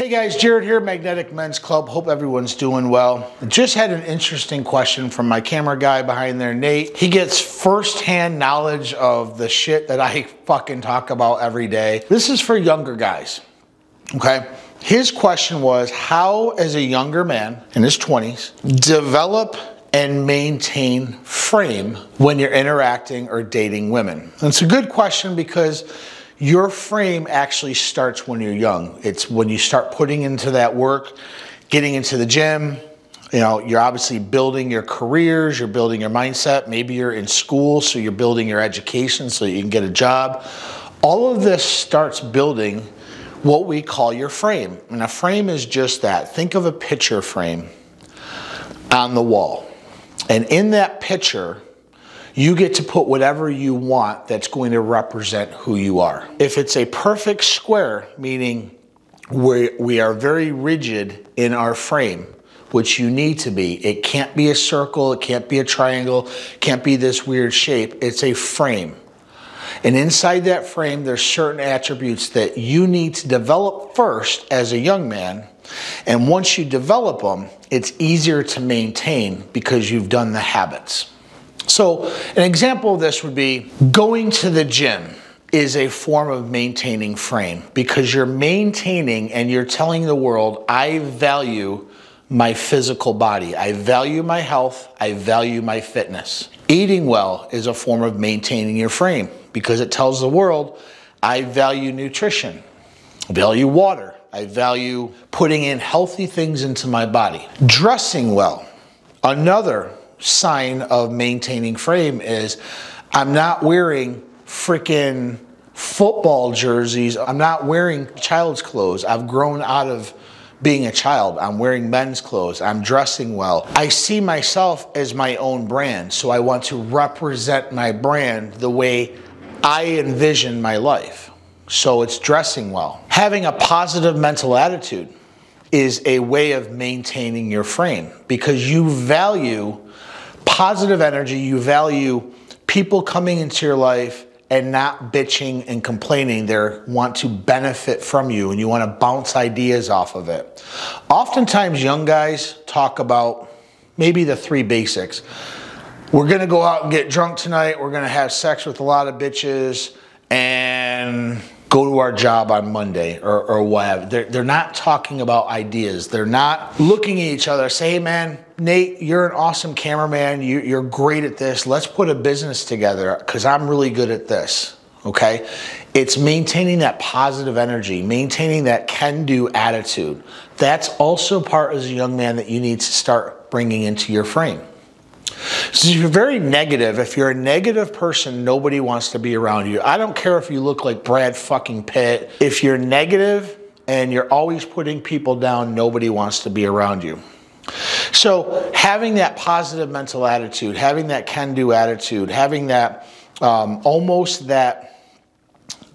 Hey guys, Jared here, Magnetic Men's Club. Hope everyone's doing well. Just had an interesting question from my camera guy behind there, Nate. He gets firsthand knowledge of the shit that I fucking talk about every day. This is for younger guys, okay? His question was, how as a younger man in his 20s, develop and maintain frame when you're interacting or dating women? And it's a good question because your frame actually starts when you're young. It's when you start putting into that work, getting into the gym. You know, you're obviously building your careers, you're building your mindset. Maybe you're in school, so you're building your education so you can get a job. All of this starts building what we call your frame. And a frame is just that. Think of a picture frame on the wall. And in that picture, you get to put whatever you want that's going to represent who you are. If it's a perfect square, meaning we are very rigid in our frame, which you need to be. It can't be a circle, it can't be a triangle, it can't be this weird shape. It's a frame. And inside that frame, there's certain attributes that you need to develop first as a young man. And once you develop them, it's easier to maintain because you've done the habits. So an example of this would be going to the gym is a form of maintaining frame because you're maintaining and you're telling the world, I value my physical body. I value my health. I value my fitness. Eating well is a form of maintaining your frame because it tells the world, I value nutrition. I value water. I value putting in healthy things into my body. Dressing well, another sign of maintaining frame is I'm not wearing freaking football jerseys. I'm not wearing child's clothes. I've grown out of being a child. I'm wearing men's clothes. I'm dressing well. I see myself as my own brand, so I want to represent my brand the way I envision my life. So it's dressing well. Having a positive mental attitude is a way of maintaining your frame because you value positive energy, you value people coming into your life and not bitching and complaining. They want to benefit from you and you want to bounce ideas off of it. Oftentimes young guys talk about maybe the three basics. We're gonna go out and get drunk tonight, we're gonna have sex with a lot of bitches and go to our job on Monday or whatever. They're not talking about ideas. They're not looking at each other, say, hey man, Nate, you're an awesome cameraman. You're great at this. Let's put a business together because I'm really good at this, okay? It's maintaining that positive energy, maintaining that can-do attitude. That's also part as a young man that you need to start bringing into your frame. So if you're very negative, if you're a negative person, nobody wants to be around you. I don't care if you look like Brad fucking Pitt. If you're negative and you're always putting people down, nobody wants to be around you. So having that positive mental attitude, having that can-do attitude, having that almost that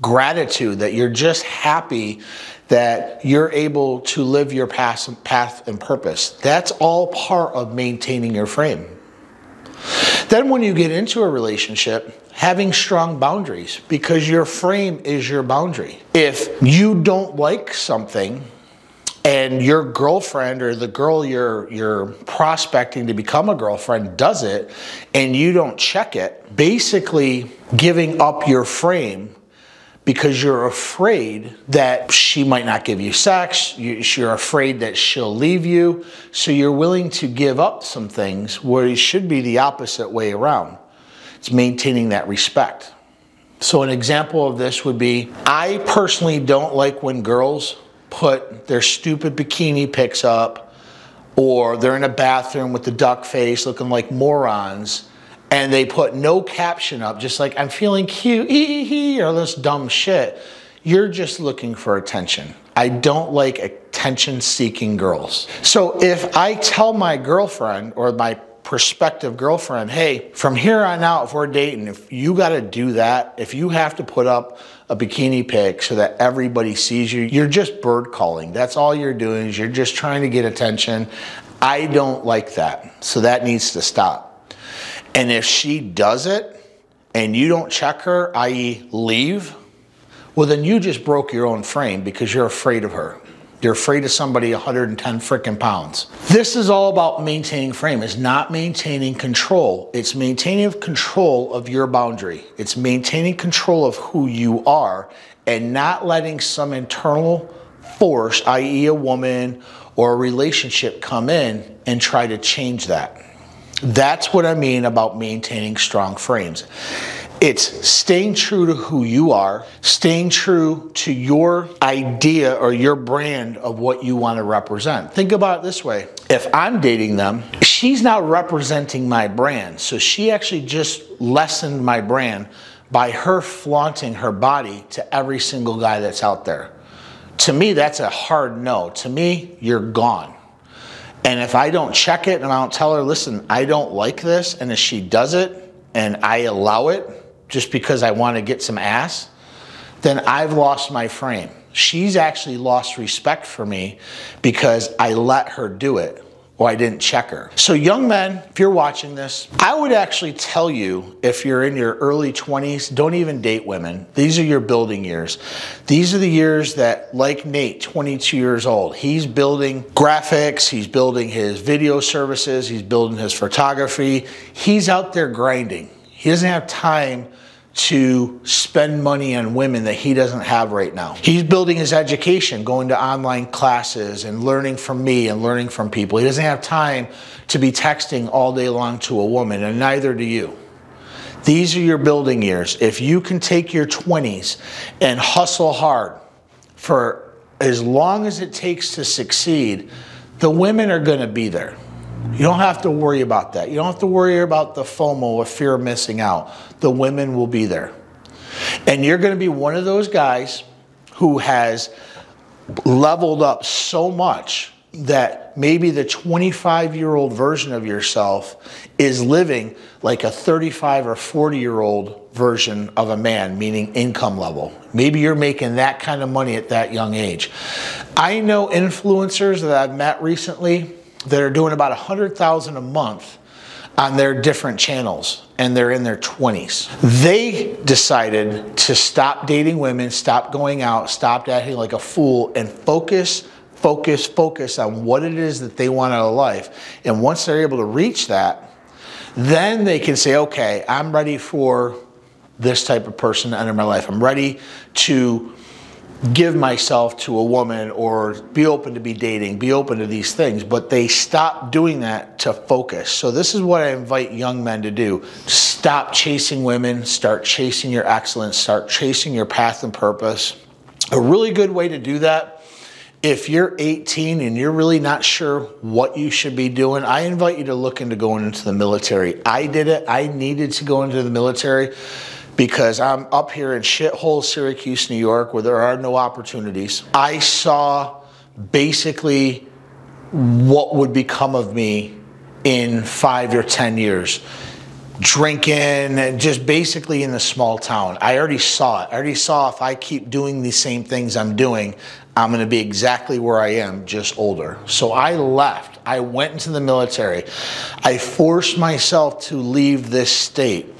gratitude that you're just happy that you're able to live your path and purpose. That's all part of maintaining your frame. Then when you get into a relationship, having strong boundaries because your frame is your boundary. If you don't like something and your girlfriend or the girl you're prospecting to become a girlfriend does it and you don't check it, basically giving up your frame because you're afraid that she might not give you sex, you're afraid that she'll leave you, so you're willing to give up some things where it should be the opposite way around. It's maintaining that respect. So an example of this would be, I personally don't like when girls put their stupid bikini pics up, or they're in a bathroom with the duck face looking like morons, and they put no caption up, just like, I'm feeling cute, hee-hee-hee, or this dumb shit. You're just looking for attention. I don't like attention-seeking girls. So if I tell my girlfriend or my prospective girlfriend, hey, from here on out, if we're dating, if you gotta do that, if you have to put up a bikini pic so that everybody sees you, you're just bird calling. That's all you're doing is you're just trying to get attention. I don't like that. So that needs to stop. And if she does it and you don't check her, i.e. leave, well then you just broke your own frame because you're afraid of her. You're afraid of somebody 110 freaking pounds. This is all about maintaining frame. It's not maintaining control. It's maintaining control of your boundary. It's maintaining control of who you are and not letting some internal force, i.e. a woman or a relationship, come in and try to change that. That's what I mean about maintaining strong frames. It's staying true to who you are, staying true to your idea or your brand of what you want to represent. Think about it this way. If I'm dating them, she's now representing my brand. So she actually just lessened my brand by her flaunting her body to every single guy that's out there. To me, that's a hard no. To me, you're gone. And if I don't check it and I don't tell her, listen, I don't like this, and if she does it and I allow it just because I want to get some ass, then I've lost my frame. She's actually lost respect for me because I let her do it or I didn't check her. So young men, if you're watching this, I would actually tell you, if you're in your early 20s, don't even date women. These are your building years. These are the years that, like Nate, 22 years old, he's building graphics, he's building his video services, he's building his photography. He's out there grinding. He doesn't have time to spend money on women that he doesn't have right now. He's building his education, going to online classes and learning from me and learning from people. He doesn't have time to be texting all day long to a woman, and neither do you. These are your building years. If you can take your 20s and hustle hard for as long as it takes to succeed, the women are gonna be there. You don't have to worry about that. You don't have to worry about the FOMO or fear of missing out. The women will be there. And you're going to be one of those guys who has leveled up so much that maybe the 25-year-old version of yourself is living like a 35 or 40-year-old version of a man, meaning income level. Maybe you're making that kind of money at that young age. I know influencers that I've met recently that are doing about $100,000 a month on their different channels, and they're in their 20s. They decided to stop dating women, stop going out, stop acting like a fool, and focus on what it is that they want out of life. And once they're able to reach that, then they can say, okay, I'm ready for this type of person to enter my life. I'm ready to give myself to a woman or be open to be dating, be open to these things, but they stop doing that to focus. So this is what I invite young men to do. Stop chasing women, start chasing your excellence, start chasing your path and purpose. A really good way to do that, if you're 18 and you're really not sure what you should be doing, I invite you to look into going into the military. I did it. I needed to go into the military because I'm up here in shithole Syracuse, New York, where there are no opportunities. I saw basically what would become of me in 5 or 10 years. Drinking and just basically in a small town. I already saw it. I already saw if I keep doing the same things I'm doing, I'm gonna be exactly where I am, just older. So I left. I went into the military. I forced myself to leave this state.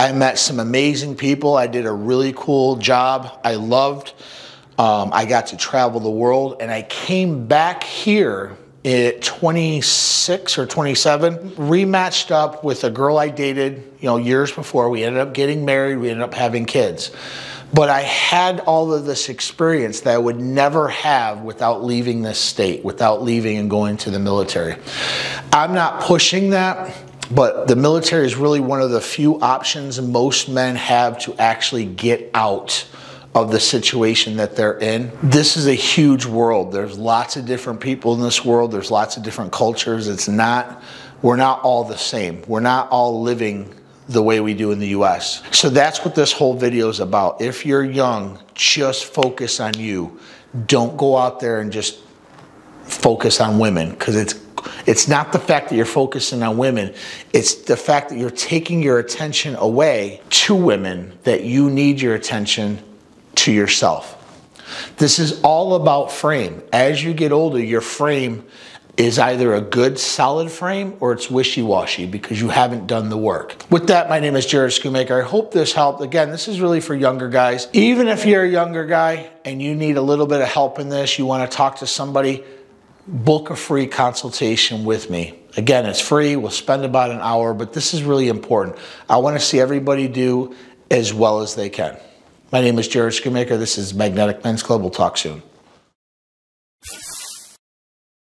I met some amazing people. I did a really cool job I loved. I got to travel the world, and I came back here at 26 or 27, rematched up with a girl I dated, you know, years before. We ended up getting married, we ended up having kids. But I had all of this experience that I would never have without leaving this state, without leaving and going to the military. I'm not pushing that, but the military is really one of the few options most men have to actually get out of the situation that they're in. This is a huge world. There's lots of different people in this world. There's lots of different cultures. It's not, we're not all the same. We're not all living the way we do in the US. So that's what this whole video is about. If you're young, just focus on you. Don't go out there and just focus on women, because it's not the fact that you're focusing on women, it's the fact that you're taking your attention away to women, that you need your attention to yourself. This is all about frame. As you get older, your frame is either a good solid frame or it's wishy-washy because you haven't done the work. With that, my name is Jared Schumacher. I hope this helped. Again, this is really for younger guys. Even if you're a younger guy and you need a little bit of help in this, you want to talk to somebody, book a free consultation with me. Again, it's free. We'll spend about an hour, but this is really important. I want to see everybody do as well as they can. My name is Jared Schumacher. This is Magnetic Men's Club. We'll talk soon.